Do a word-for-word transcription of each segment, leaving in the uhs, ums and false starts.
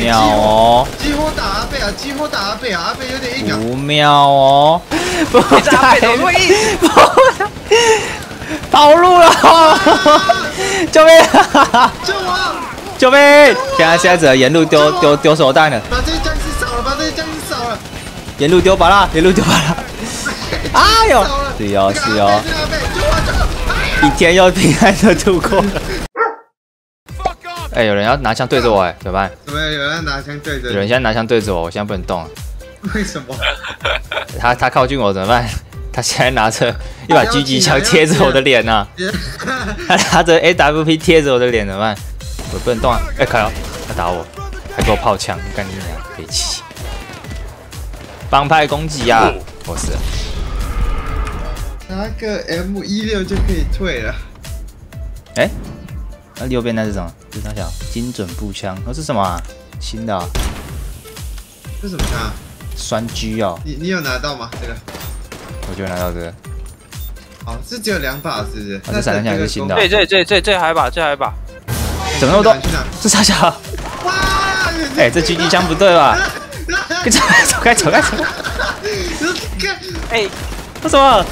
秒哦！几乎打阿贝啊，几乎打阿贝啊，阿贝有点硬啊。五秒哦！不打，跑路了！救命！救我！救命！现在现在只能沿路丢丢丢手弹了。把这些僵尸扫了，把这些僵尸扫了。沿路丢把啦，沿路丢把啦。哎呦！是哦是哦。一天又平安的度过了。 哎、欸，有人要拿枪对着我、欸，哎，怎么办？怎么有人拿枪对着？有人现在拿枪对着我，我现在不能动。为什么？他他靠近我怎么办？他现在拿着一把狙击枪贴着我的脸呐、啊，他拿着 A W P 贴着我的脸怎么办？我不能动啊！哎、欸，凯哦，他打我，还给我炮枪，干你娘，别气！帮派攻击啊！我死了。拿个 M 一六就可以退了。哎、欸。 那、啊、右边那是什么？这啥小精准步枪？哦，是什么、啊？新的、啊？这是什么枪、啊？酸狙哦。你你有拿到吗？这个？我就拿到这个。哦，这只有两把是不是？啊、这闪电枪是新的、啊。对对对对，这还一把，这还一把。怎么那么多？这啥小？哇！哎、欸，这狙击枪不对吧？走开走开走开！哎，为什么？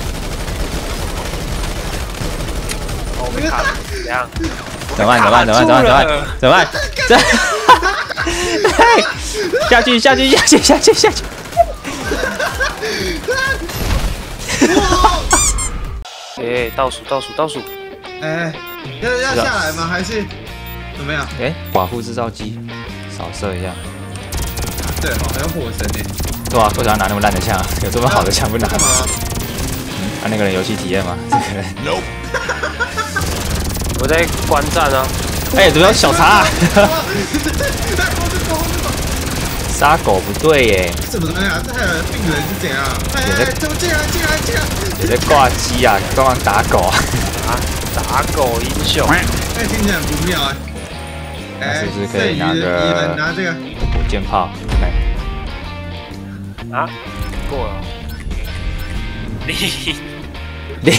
我没卡，怎样？ 怎么办？怎么办？怎么办？怎么办？怎么办？下去！下去！下去！下去！下去！哎，倒数！倒数！倒数！哎，要要下来吗？还是怎么样？哎，寡妇制造机，扫射一下。对，好像火神哎。对啊，为什么要拿那么烂的枪？有这么好的枪不拿？干嘛？啊，那个人游戏体验吗？这个人。 我在观战啊！哎，怎么有小茶？杀狗不对耶！什么东西啊？这还有病人是怎样？哎，怎么进来进来进来？你在挂机啊？你刚刚打狗啊？啊，打狗英雄！哎，听起来很不妙哎。哎，是不是可以拿个？拿这个火箭炮。来。啊，过了。你。 你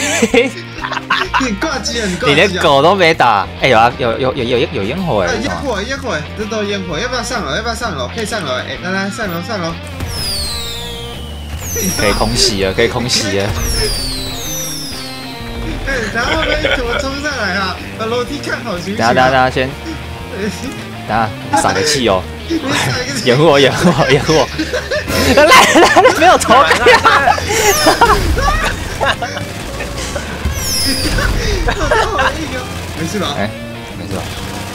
挂机啊！你连狗都没打，哎，有啊，有有有有有烟火哎！烟火烟火，这都烟火，要不要上楼？要不要上楼？可以上楼，哎，来来上楼上楼，可以空袭了，可以空袭了。哎，然后呢？怎么冲上来啊？把楼梯看好行不行？等下等下等下，先，等下撒个汽油，掩护我掩护我掩护我！来来来，没有头盔。 没事吧？哎，没事吧？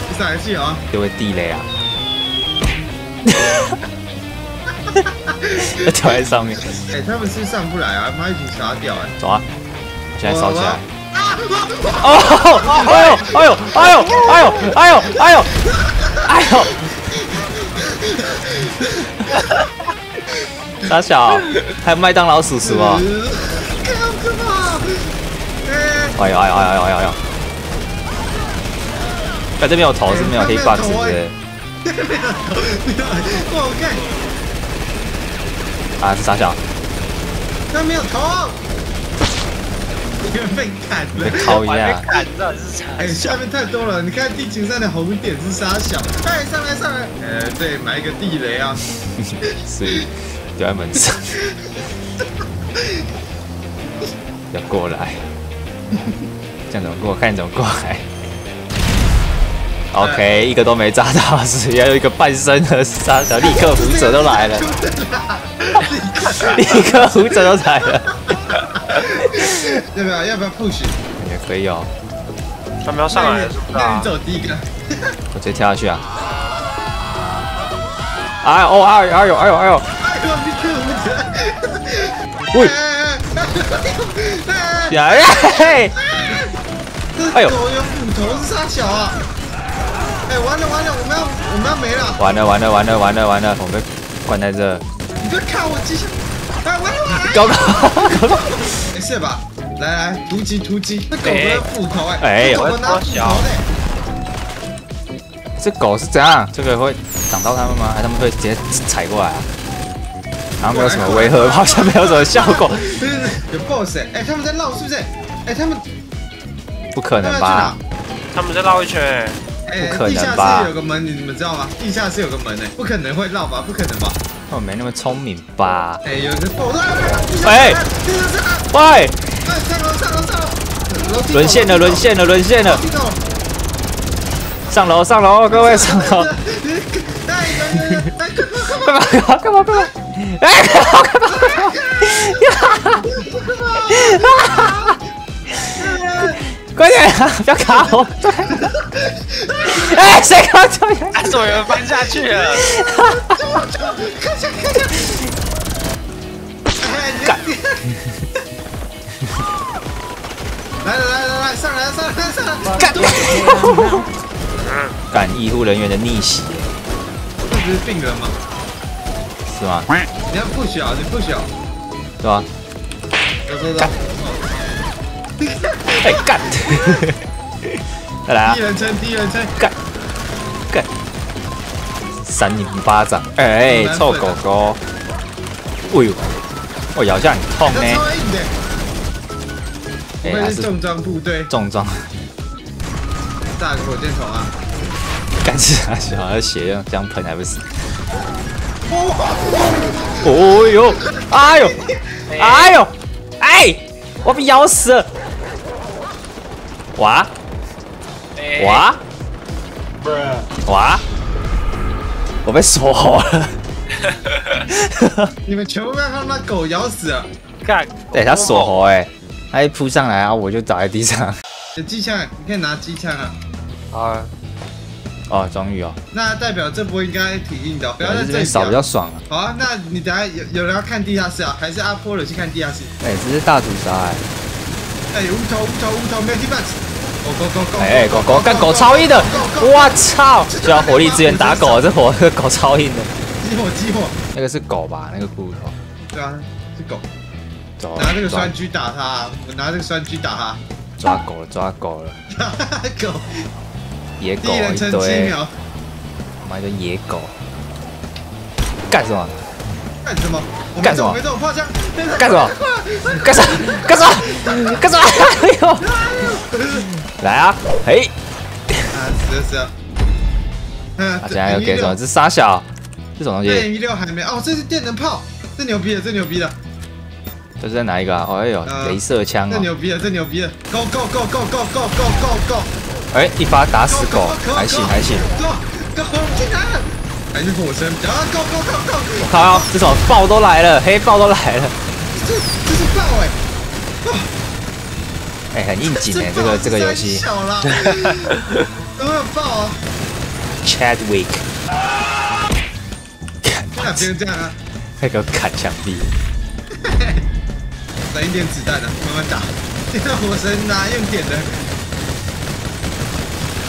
不是游戏啊，就会地雷啊！要跳在上面。哎，他们是上不来啊，妈一群傻屌哎！走啊！现在烧起来！哦！哎呦！哎呦！哎呦！哎呦！哎呦！哎呦！哎呦！傻小，还有麦当劳叔叔啊！ 哎呦哎呦哎呦哎呦哎呦！哎，这边有头是没有黑 box 是不是？我看。啊，是傻小。他没有头。你们被砍了。被烤一下。砍到是傻。哎，下面太多了，你看地球上的红点是傻小。哎，上来上来。呃，对，埋一个地雷啊。所以就在门上。要过来。 这样怎么过？看你怎么过来。OK， 一个都没炸到，只要有一个半身的杀小，立刻胡者都来了，立刻胡者都来了。要不要？要不要 push？ 也可以哦。他们要上来了是不是啊？你走第一个。我直接跳下去啊！哎哦哎呦哎呦哎呦哎呦！喂！ 哎呀嘿！哎呦，有斧头是啥小啊？哎，完了完了，我们要我们要没了！完了完了完了完了完了，我被关在这。你别看我机枪！哎，完了完了！搞搞搞搞！没事吧？来来，突击突击！这狗有斧头哎！哎，我拿斧头嘞！这狗是怎样？这个会挡到他们吗？还他们会直接踩过来啊？ 好像没有什么违和，好像没有什么效果。有 boss 哎、欸欸，他们在绕是不是？哎、欸，他们不可能吧？他们在绕一圈、欸。不可能吧？地下室有个门，你们知道吗？地下室有个门诶、欸，不可能会绕吧？不可能吧？我、哦、没那么聪明吧？哎、欸，有人跑出来了！哎，喂！哎，上楼上楼上楼！沦陷了，沦陷了，沦陷了！上楼上楼，各位上楼！干嘛干嘛干嘛干嘛！哎，好可怕！哈哈哈哈哈！ 快点啊！不要卡我！哎，谁卡我？哎，怎么有人翻下去了？干！来来来来来，上来上来上来！干！干医护人员的逆袭！这不是病人吗？是吗？你要不小，你不小，对吧？走走走！ 哎干！再来啊！一人撑，一人撑，干干！扇你一巴掌！哎，臭狗狗！哎呦，我咬下你痛呢！哎，还是重装部队，重装。炸火箭筒啊！干死他！小孩血量这样喷还不死？哦呦！哎呦！哎呦！哎！我被咬死了！ 哇！哇！哇！我被锁喉了！你们全部被他妈狗咬死了！干！对，他锁喉哎，他一扑上来啊，我就倒在地上。有机枪，你可以拿机枪啊！啊！哦，终于哦。那代表这波应该挺硬的，不要在这里扫比较爽啊。好啊，那你等下有有人要看地下室啊，还是阿波罗去看地下室？哎，这是大屠杀哎！ 哎，乌头乌头乌头，没有地板。狗狗狗狗，哎，狗狗干狗超硬的，我操！需要火力支援打狗，这火狗超硬的。激活激活，那个是狗吧？那个骨头。对啊，是狗。走，拿这个栓狙打它，我拿这个栓狙打它。抓狗了，抓狗了。狗，野狗一堆。妈的野狗，干什么？ 干什么？干什么？干什么？干什么？干什么？干什么？哎呦！来啊！嘿！啊，死了死了！嗯，现在又给什么？这傻小，这种东西。对 ，M 一 六还没哦，这是电能炮，这牛逼了，这牛逼了！这是在哪一个啊？哦，哎呦，镭射枪啊！这牛逼了，这牛逼了 ！Go go go go go go go go go！ 哎，一发打死狗，还行还行。Go go 进来了！ 还是火神，然后 go go go go！ 我靠，这种爆都来了，黑豹都来了。这这是爆哎！哎，很应景哎，这个这个游戏。小了，有没有爆啊 ？Chadwick， 看别人这样啊！快给我砍墙壁！省一点子弹啊，慢慢打。这个火神哪用点的？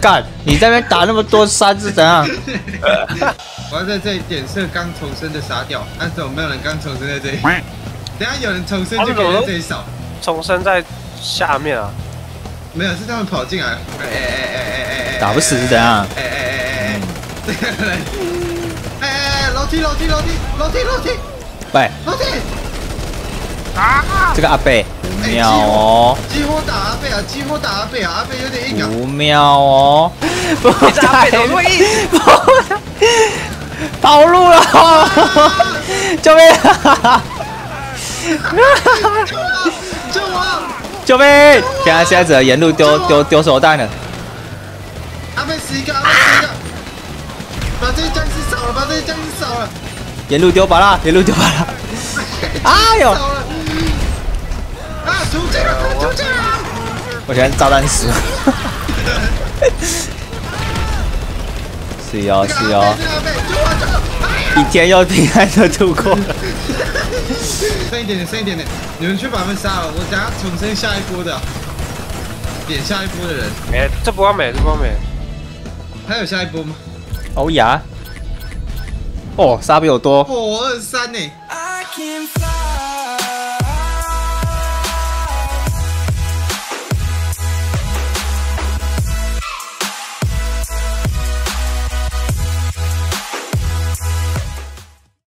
干！你在那边打那么多山是怎样？我要在这里点射刚重生的傻屌，但是有没有人刚重生在这里？等下有人重生就给在这里扫。重生在下面啊？没有，是他们跑进来。哎哎哎哎哎哎！打不死是怎样？哎哎哎哎哎！这个人，哎哎哎！楼梯楼梯楼梯楼梯楼梯！喂！楼梯！啊！这个阿贝。 五秒哦！激活打阿贝啊！激活打阿贝啊！阿贝有点硬啊！五秒哦！不打，不硬，跑路了，救命！救我！救命！现在现在只能沿路丢丢丢手弹了。阿贝死一个，阿贝死一个！把这些僵尸扫了，把这些僵尸扫了！沿路丢巴拉，沿路丢巴拉！哎呦！ 出去了！出去了！我全炸弹死了。是哦是哦，一天又平安的度过了。剩一点点，剩一点点，你们去把他们杀了，我等下重生下一波的，点下一波的人。哎，这波没，这波没。还有下一波吗？欧牙，哦，杀比我多。哦，二三呢。